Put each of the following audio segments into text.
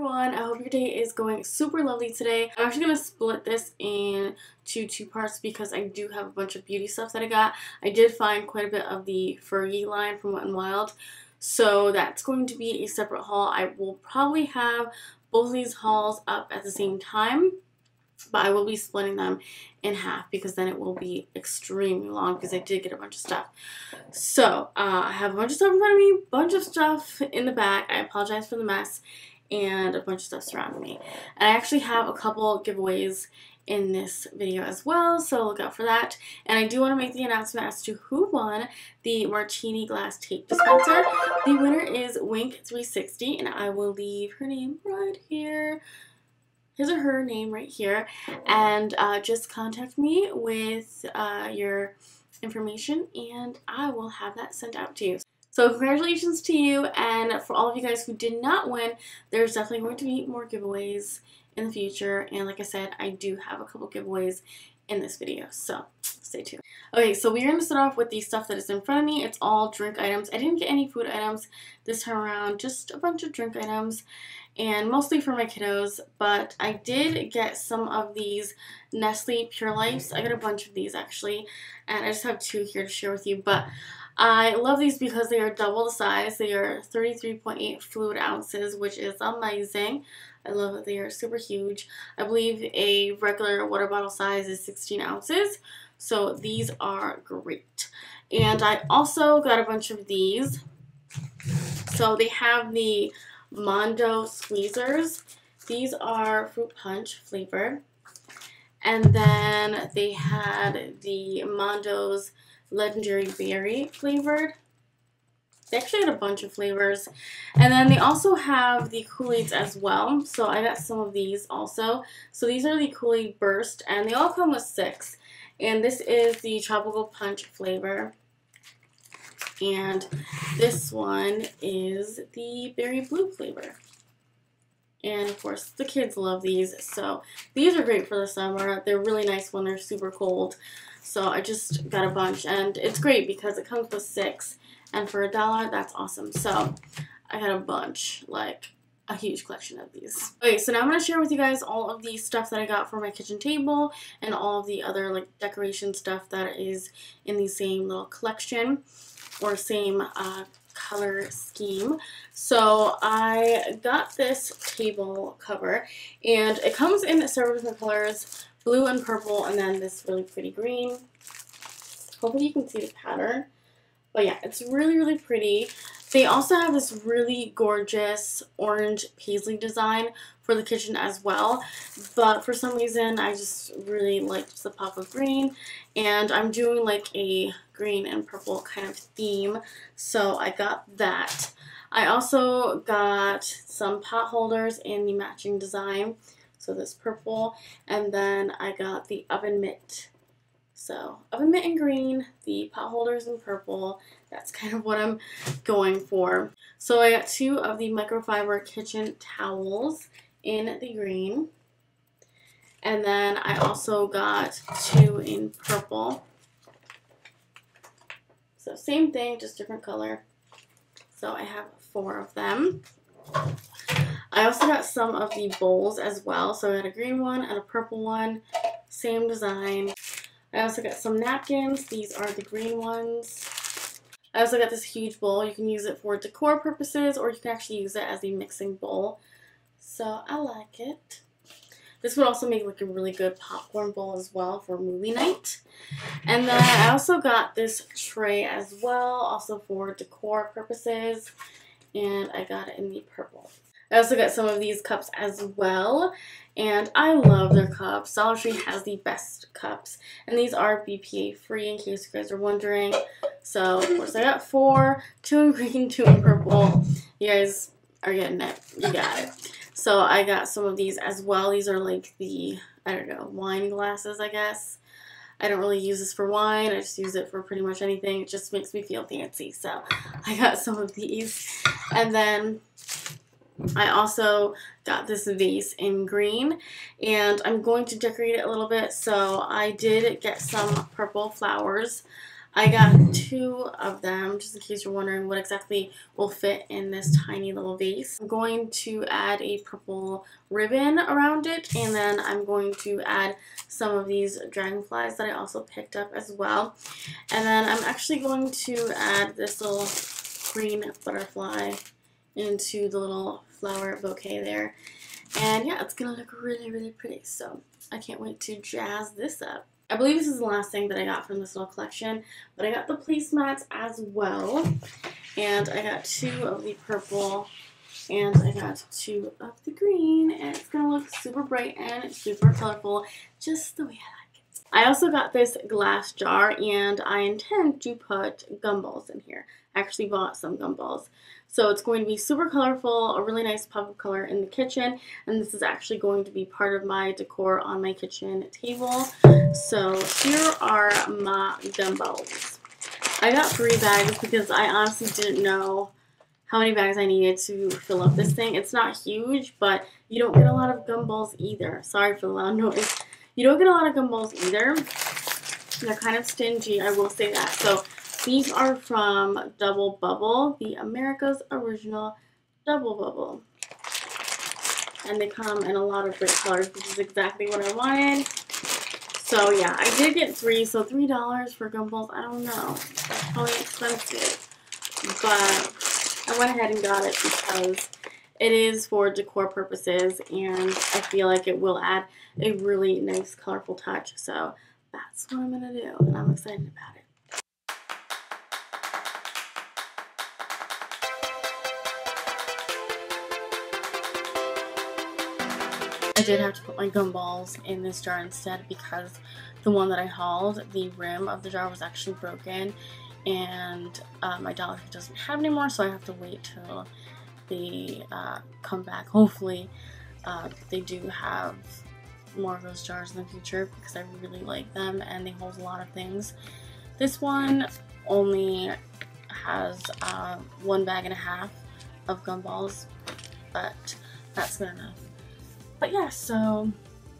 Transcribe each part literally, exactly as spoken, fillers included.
everyone. I hope your day is going super lovely today. I'm actually going to split this into two parts because I do have a bunch of beauty stuff that I got. I did find quite a bit of the Fergie line from Wet n Wild, so that's going to be a separate haul. I will probably have both of these hauls up at the same time, but I will be splitting them in half because then it will be extremely long because I did get a bunch of stuff. So uh, I have a bunch of stuff in front of me, a bunch of stuff in the back. I apologize for the mess, and a bunch of stuff surrounding me. And I actually have a couple giveaways in this video as well, so look out for that. And I do want to make the announcement as to who won the martini glass tape dispenser. The winner is Wink three sixty, and I will leave her name right here. His or her name right here, and uh, just contact me with uh, your information and I will have that sent out to you. So congratulations to you, and for all of you guys who did not win, there's definitely going to be more giveaways in the future, and like I said, I do have a couple giveaways in this video, so stay tuned. Okay, so we're gonna start off with the stuff that is in front of me. It's all drink items. I didn't get any food items this time around, just a bunch of drink items, and mostly for my kiddos, but I did get some of these Nestle Pure Life. I got a bunch of these actually, and I just have two here to share with you, but I love these because they are double the size. They are thirty-three point eight fluid ounces, which is amazing. I love that they are super huge. I believe a regular water bottle size is sixteen ounces, so these are great. And I also got a bunch of these. So they have the Mondo Squeezers. These are fruit punch flavor. And then they had the Mondo's Legendary Berry flavored. They actually had a bunch of flavors. And then they also have the Kool-Aids as well. So I got some of these also. So these are the Kool-Aid Burst, and they all come with six. And this is the Tropical Punch flavor. And this one is the Berry Blue flavor. And of course, the kids love these. So these are great for the summer. They're really nice when they're super cold. So I just got a bunch, and it's great because it comes with six. And for a dollar, that's awesome. So I had a bunch, like a huge collection of these. Okay, so now I'm gonna share with you guys all of the stuff that I got for my kitchen table and all of the other like decoration stuff that is in the same little collection or same uh, color scheme. So I got this table cover, and it comes in several different colors, blue and purple, and then this really pretty green. Hopefully you can see the pattern. But yeah, it's really, really pretty. They also have this really gorgeous orange paisley design for the kitchen as well. But for some reason, I just really liked the pop of green. And I'm doing like a green and purple kind of theme. So I got that. I also got some pot holders in the matching design. So this purple. And then I got the oven mitt. So, oven mitt in green, the pot holders in purple, that's kind of what I'm going for. So I got two of the microfiber kitchen towels in the green. And then I also got two in purple. So same thing, just different color. So I have four of them. I also got some of the bowls as well. So I got a green one and a purple one, same design. I also got some napkins. These are the green ones. I also got this huge bowl. You can use it for decor purposes, or you can actually use it as a mixing bowl. So I like it. This would also make like a really good popcorn bowl as well for movie night. And then I also got this tray as well, also for decor purposes. And I got it in the purple. I also got some of these cups as well, and I love their cups. Dollar Tree has the best cups, and these are B P A free in case you guys are wondering. So, of course, I got four, two in green, two in purple. You guys are getting it. You got it. So I got some of these as well. These are like the, I don't know, wine glasses, I guess. I don't really use this for wine. I just use it for pretty much anything. It just makes me feel fancy. So I got some of these. And then I also got this vase in green, and I'm going to decorate it a little bit. So I did get some purple flowers. I got two of them, just in case you're wondering what exactly will fit in this tiny little vase. I'm going to add a purple ribbon around it, and then I'm going to add some of these dragonflies that I also picked up as well. And then I'm actually going to add this little green butterfly into the little flower bouquet there. And yeah, it's gonna look really, really pretty, so I can't wait to jazz this up. I believe this is the last thing that I got from this little collection, but I got the placemats as well, and I got two of the purple, and I got two of the green, and it's gonna look super bright and super colorful, just the way I like it. I also got this glass jar, and I intend to put gumballs in here. I actually bought some gumballs. So it's going to be super colorful, a really nice pop of color in the kitchen, and this is actually going to be part of my decor on my kitchen table. So here are my gumballs. I got three bags because I honestly didn't know how many bags I needed to fill up this thing. It's not huge, but you don't get a lot of gumballs either. Sorry for the loud noise. You don't get a lot of gumballs either. They're kind of stingy, I will say that. So these are from Double Bubble, the America's original Double Bubble. And they come in a lot of great colors, which is exactly what I wanted. So yeah, I did get three, so three dollars for gumballs, I don't know. That's probably expensive. But I went ahead and got it because it is for decor purposes, and I feel like it will add a really nice colorful touch. So that's what I'm gonna do, and I'm excited about it. I did have to put my gumballs in this jar instead because the one that I hauled, the rim of the jar was actually broken, and uh, my Dollar Tree doesn't have any more, so I have to wait till they uh, come back. Hopefully uh, they do have more of those jars in the future because I really like them and they hold a lot of things. This one only has uh, one bag and a half of gumballs, but that's good enough. But yeah, so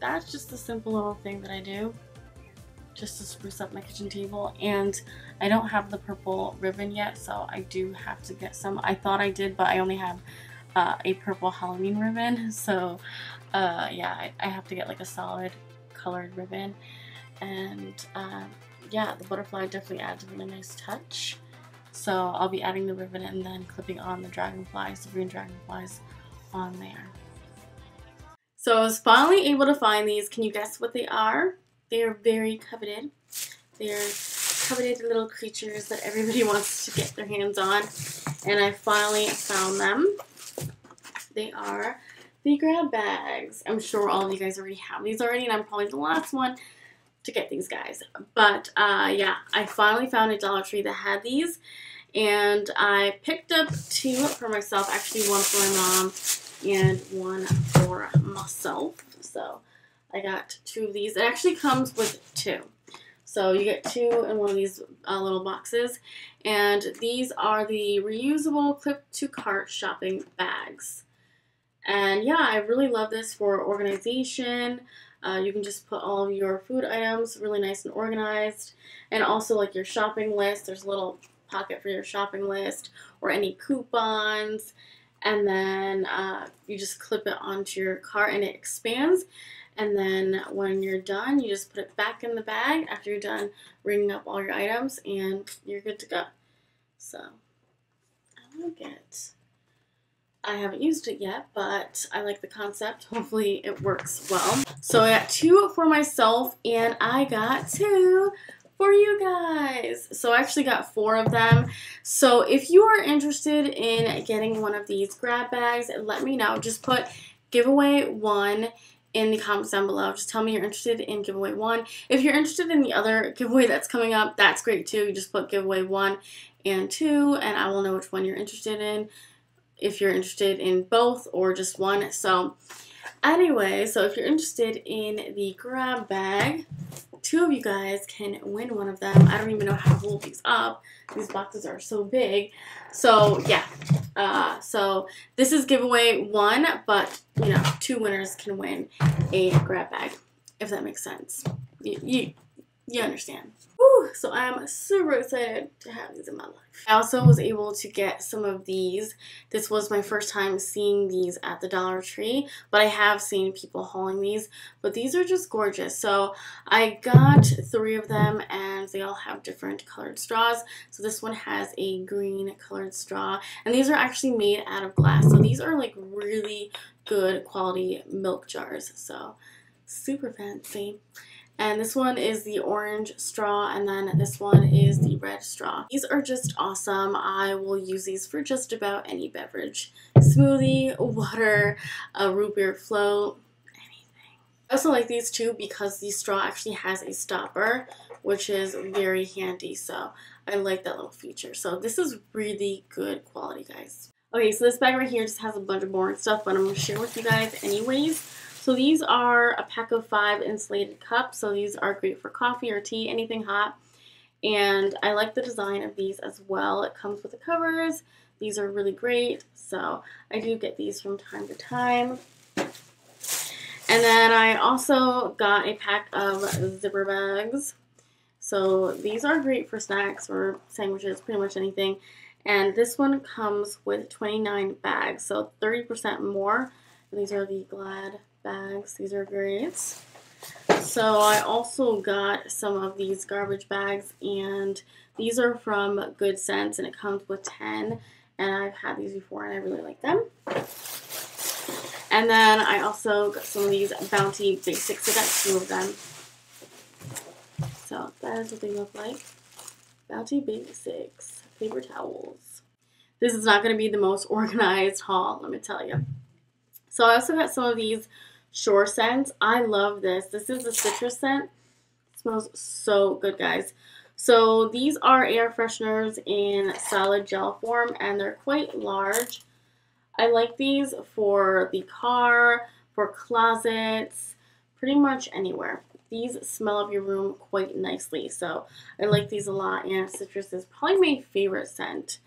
that's just a simple little thing that I do just to spruce up my kitchen table. And I don't have the purple ribbon yet, so I do have to get some. I thought I did, but I only have uh, a purple Halloween ribbon. So uh, yeah, I, I have to get like a solid colored ribbon. And uh, yeah, the butterfly definitely adds a really nice touch. So I'll be adding the ribbon and then clipping on the dragonflies, the green dragonflies on there. So I was finally able to find these. Can you guess what they are? They are very coveted. They're coveted little creatures that everybody wants to get their hands on. And I finally found them. They are the grab bags. I'm sure all of you guys already have these already, and I'm probably the last one to get these guys. But uh, yeah, I finally found a Dollar Tree that had these. And I picked up two for myself, actually one for my mom and one for myself. So I got two of these. It actually comes with two, so you get two in one of these uh, little boxes, and these are the reusable clip to cart shopping bags. And yeah, I really love this for organization. Uh, you can just put all of your food items really nice and organized, and also like your shopping list. There's a little pocket for your shopping list or any coupons. And then uh, you just clip it onto your cart and it expands. And then when you're done, you just put it back in the bag after you're done ringing up all your items, and you're good to go. So I like it. I haven't used it yet, but I like the concept. Hopefully it works well. So I got two for myself, and I got two for you guys. So I actually got four of them. So if you are interested in getting one of these grab bags, let me know. Just put giveaway one in the comments down below. Just tell me you're interested in giveaway one. If you're interested in the other giveaway that's coming up, that's great too. You just put giveaway one and two, and I will know which one you're interested in, if you're interested in both or just one. So anyway, so if you're interested in the grab bag, two of you guys can win one of them. I don't even know how to hold these up. These boxes are so big. So yeah, uh, so this is giveaway one, but you know, two winners can win a grab bag, if that makes sense. You, you, you understand. Woo! Woo! So I'm super excited to have these in my life. I also was able to get some of these. This was my first time seeing these at the Dollar Tree, but I have seen people hauling these, but these are just gorgeous. So I got three of them and they all have different colored straws. So this one has a green colored straw, and these are actually made out of glass. So these are like really good quality milk jars. So super fancy. And this one is the orange straw, and then this one is the red straw. These are just awesome. I will use these for just about any beverage. Smoothie, water, a root beer float, anything. I also like these too because the straw actually has a stopper, which is very handy. So I like that little feature. So this is really good quality, guys. Okay, so this bag right here just has a bunch of boring stuff, but I'm going to share with you guys anyways. So these are a pack of five insulated cups. So these are great for coffee or tea, anything hot. And I like the design of these as well. It comes with the covers. These are really great. So I do get these from time to time. And then I also got a pack of zipper bags. So these are great for snacks or sandwiches, pretty much anything. And this one comes with twenty-nine bags, so thirty percent more. These are the Glad bags. These are great. So I also got some of these garbage bags, and these are from Good Sense, and it comes with ten, and I've had these before and I really like them. And then I also got some of these Bounty Basics. I got two of them. So that is what they look like. Bounty Basics paper towels. This is not going to be the most organized haul, let me tell you. So I also got some of these Shore scents. I love this. This is a citrus scent. It smells so good, guys. So these are air fresheners in solid gel form, and they're quite large. I like these for the car, for closets, pretty much anywhere. These smell up your room quite nicely. So I like these a lot, and citrus is probably my favorite scent.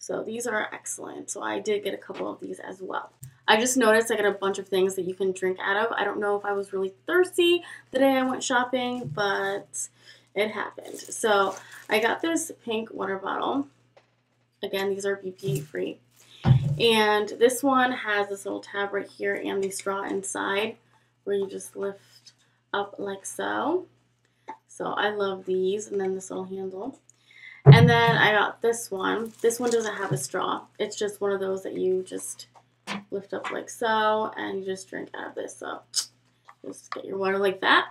So these are excellent. So I did get a couple of these as well. I just noticed I got a bunch of things that you can drink out of. I don't know if I was really thirsty the day I went shopping, but it happened. So I got this pink water bottle. Again, these are B P A free. And this one has this little tab right here and the straw inside where you just lift up like so. So I love these, and then this little handle. And then I got this one. This one doesn't have a straw. It's just one of those that you just lift up like so, and you just drink out of this. So just get your water like that.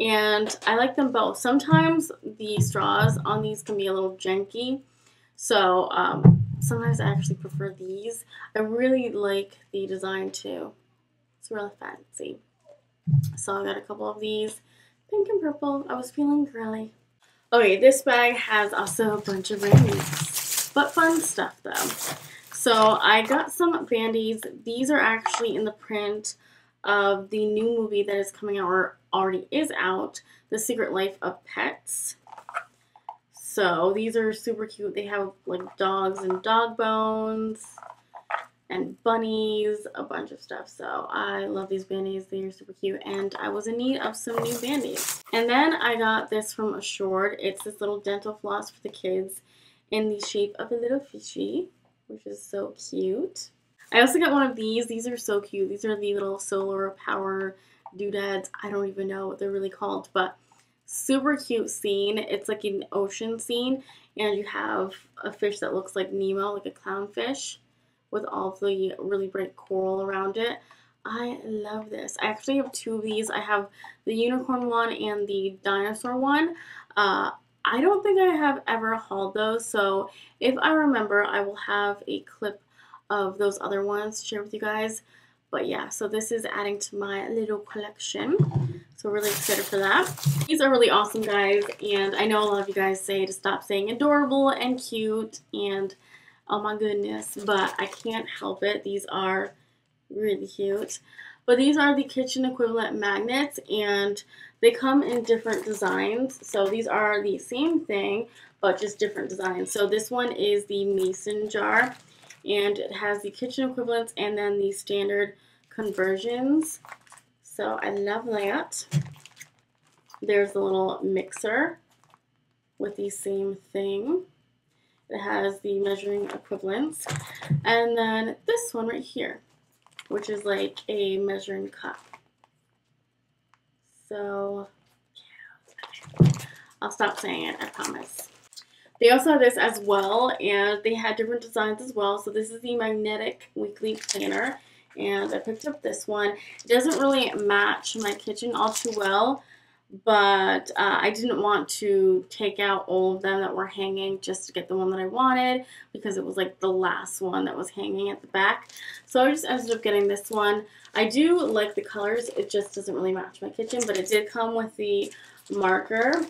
And I like them both. Sometimes the straws on these can be a little janky, so um, sometimes I actually prefer these. I really like the design too. It's really fancy. So I got a couple of these, pink and purple. I was feeling girly. Okay, this bag has also a bunch of random but fun stuff though. So I got some Band-Aids. These are actually in the print of the new movie that is coming out, or already is out, The Secret Life of Pets. So these are super cute. They have like dogs and dog bones and bunnies, a bunch of stuff. So I love these Band-Aids. They are super cute, and I was in need of some new Band-Aids. And then I got this from Assured. It's this little dental floss for the kids in the shape of a little fishy, which is so cute. I also got one of these. These are so cute. These are the little solar power doodads. I don't even know what they're really called, but super cute scene. It's like an ocean scene, and you have a fish that looks like Nemo, like a clownfish, with all the really bright coral around it. I love this. I actually have two of these. I have the unicorn one and the dinosaur one. Uh, I don't think I have ever hauled those, so if I remember, I will have a clip of those other ones to share with you guys. But yeah, so this is adding to my little collection, so really excited for that. These are really awesome, guys, and I know a lot of you guys say to stop saying adorable and cute and oh my goodness, but I can't help it. These are really cute. But these are the kitchen equivalent magnets, and they come in different designs. So these are the same thing, but just different designs. So this one is the mason jar, and it has the kitchen equivalents and then the standard conversions. So I love that. There's the little mixer with the same thing. It has the measuring equivalents. And then this one right here, which is like a measuring cup. So, yeah. I'll stop saying it, I promise. They also have this as well, and they had different designs as well. So this is the Magnetic Weekly Planner, and I picked up this one. It doesn't really match my kitchen all too well, but uh, I didn't want to take out all of them that were hanging just to get the one that I wanted, because it was like the last one that was hanging at the back. So I just ended up getting this one. I do like the colors. It just doesn't really match my kitchen, but it did come with the marker.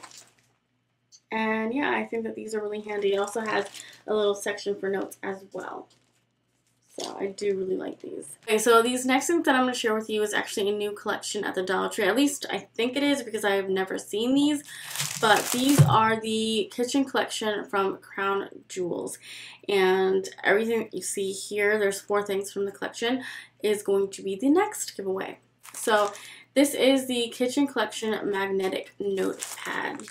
And yeah, I think that these are really handy. It also has a little section for notes as well. So I do really like these. Okay, so these next things that I'm going to share with you is actually a new collection at the Dollar Tree. At least I think it is, because I have never seen these. But these are the kitchen collection from Crown Jewels. And everything that you see here, there's four things from the collection, is going to be the next giveaway. So this is the kitchen collection magnetic notepad.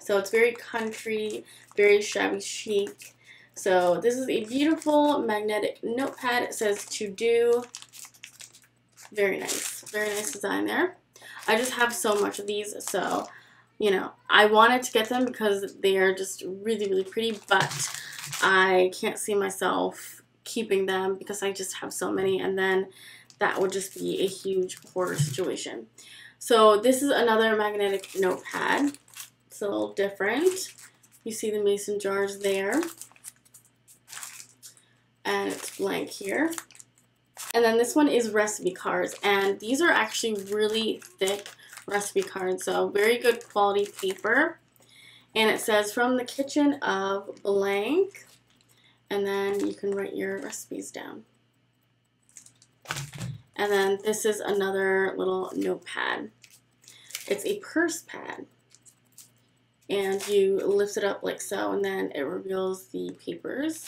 So it's very country, very shabby chic. So this is a beautiful magnetic notepad. It says to do. Very nice. Very nice design there. I just have so much of these. So, you know, I wanted to get them because they are just really, really pretty. But I can't see myself keeping them because I just have so many. And then that would just be a huge hoarder situation. So this is another magnetic notepad. It's a little different. You see the mason jars there. And it's blank here. And then this one is recipe cards. And these are actually really thick recipe cards. So very good quality paper. And it says from the kitchen of blank. And then you can write your recipes down. And then this is another little notepad. It's a purse pad. And you lift it up like so, and then it reveals the papers.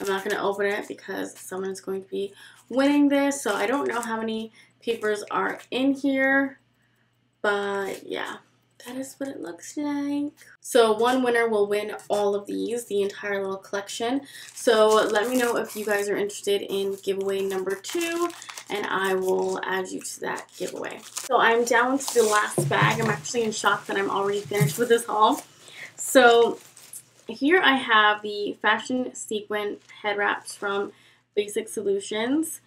I'm not going to open it because someone is going to be winning this. So I don't know how many papers are in here. But yeah, that is what it looks like. So one winner will win all of these, the entire little collection. So let me know if you guys are interested in giveaway number two. And I will add you to that giveaway. So I'm down to the last bag. I'm actually in shock that I'm already finished with this haul. So here I have the fashion sequin head wraps from Basic Solutions.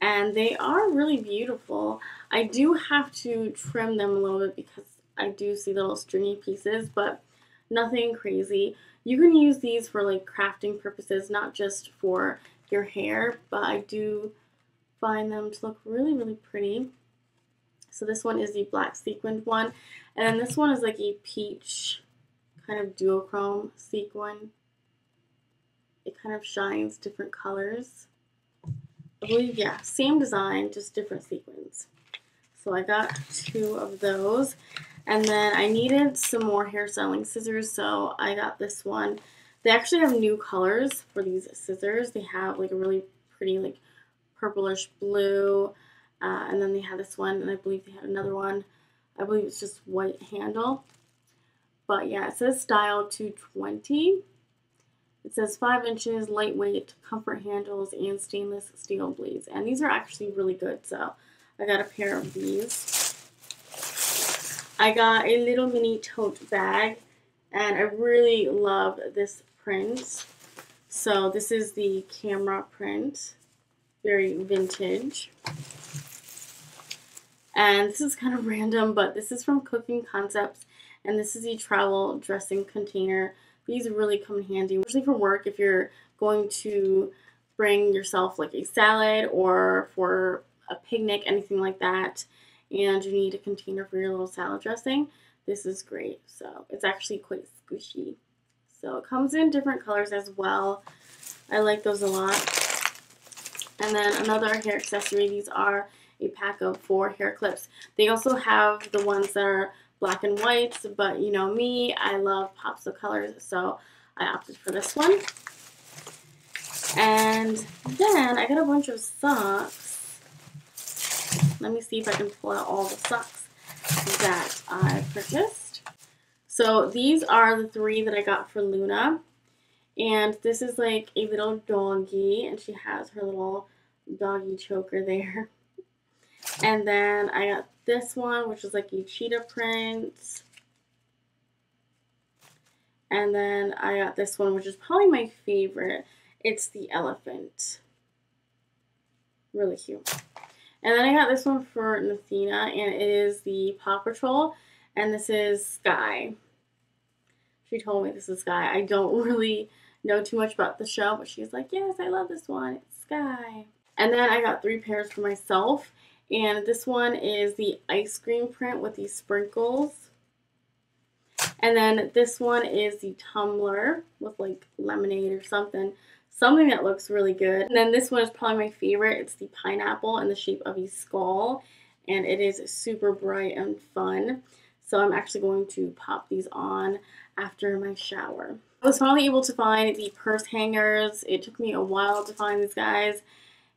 And they are really beautiful. I do have to trim them a little bit because I do see little stringy pieces, but nothing crazy. You can use these for like crafting purposes, not just for your hair, but I do find them to look really, really pretty. So this one is the black sequined one, and then this one is like a peach kind of duochrome sequin. It kind of shines different colors. I believe, yeah, same design, just different sequins. So I got two of those, and then I needed some more hair styling scissors, so I got this one. They actually have new colors for these scissors. They have like a really pretty like purplish blue, uh, and then they had this one, and I believe they had another one. I believe it's just white handle. But yeah, it says style two twenty. It says five inches, lightweight, comfort handles, and stainless steel blades. And these are actually really good, so I got a pair of these. I got a little mini tote bag, and I really love this print. So this is the camera print. Very vintage. And this is kind of random, but this is from Cooking Concepts, and this is the travel dressing container. These really come in handy, especially for work, if you're going to bring yourself like a salad or for a picnic, anything like that, and you need a container for your little salad dressing. This is great. So it's actually quite squishy. So it comes in different colors as well. I like those a lot. And then another hair accessory. These are a pack of four hair clips. They also have the ones that are black and whites, but you know me, I love pops of colors, so I opted for this one. And then I got a bunch of socks. Let me see if I can pull out all the socks that I purchased. So these are the three that I got for Luna. And this is like a little doggy, and she has her little doggy choker there. And then I got this one, which is like a cheetah print. And then I got this one, which is probably my favorite. It's the elephant. Really cute. And then I got this one for Nathena, and it is the Paw Patrol, and this is Sky. She told me this is Sky. I don't really know too much about the show, but she's like, yes, I love this one. It's Sky. And then I got three pairs for myself, and this one is the ice cream print with these sprinkles. And then this one is the tumbler with like lemonade or something. Something that looks really good. And then this one is probably my favorite. It's the pineapple in the shape of a skull. And it is super bright and fun. So I'm actually going to pop these on after my shower. I was finally able to find the purse hangers. It took me a while to find these guys.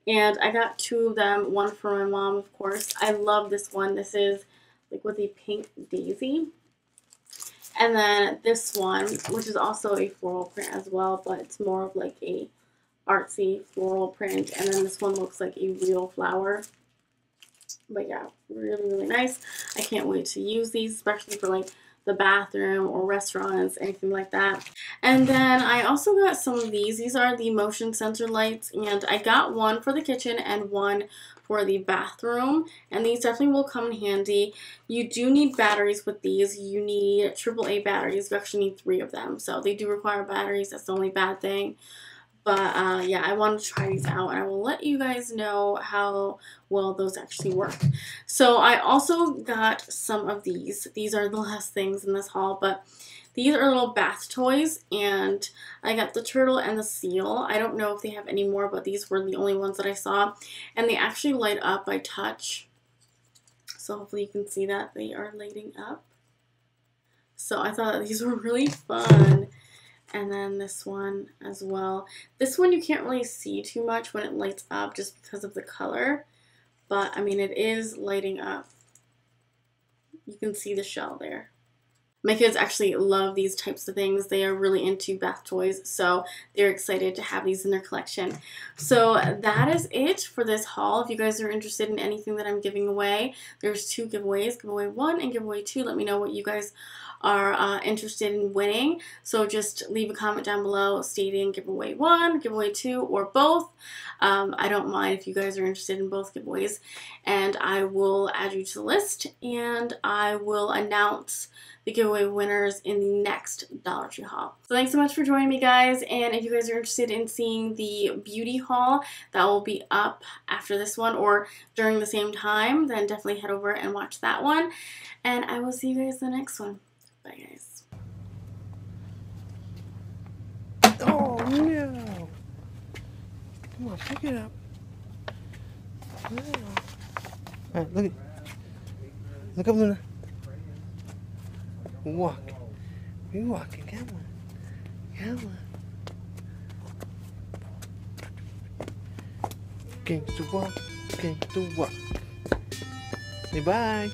And I got two of them. One for my mom, of course. I love this one. This is like with a pink daisy. And then this one, which is also a floral print as well, but it's more of like a artsy floral print. And then this one looks like a real flower. But yeah, really, really nice. I can't wait to use these, especially for like the bathroom or restaurants, anything like that. And then I also got some of these. These are the motion sensor lights, and I got one for the kitchen and one for the bathroom, and these definitely will come in handy. You do need batteries with these. You need triple A batteries. You actually need three of them, so they do require batteries. That's the only bad thing. But uh, yeah, I want to try these out, and I will let you guys know how well those actually work. So I also got some of these. These are the last things in this haul, but these are little bath toys, and I got the turtle and the seal. I don't know if they have any more, but these were the only ones that I saw. And they actually light up by touch. So hopefully you can see that they are lighting up. So I thought these were really fun. And then this one as well. This one you can't really see too much when it lights up just because of the color. But I mean, it is lighting up. You can see the shell there. My kids actually love these types of things. They are really into bath toys, so they're excited to have these in their collection. So that is it for this haul. If you guys are interested in anything that I'm giving away, there's two giveaways, giveaway one and giveaway two. Let me know what you guys are uh, interested in winning. So just leave a comment down below stating giveaway one, giveaway two, or both. Um, I don't mind if you guys are interested in both giveaways, and I will add you to the list, and I will announce the giveaway winners in the next Dollar Tree haul. So thanks so much for joining me, guys, and if you guys are interested in seeing the beauty haul that will be up after this one or during the same time, then definitely head over and watch that one, and I will see you guys in the next one. Bye, guys. Oh, no. Come on, pick it up. Wow. All right, look at, look up, Luna. Walk. We walking. Come on. Come on. Gangsta walk. Gangsta walk. Say bye.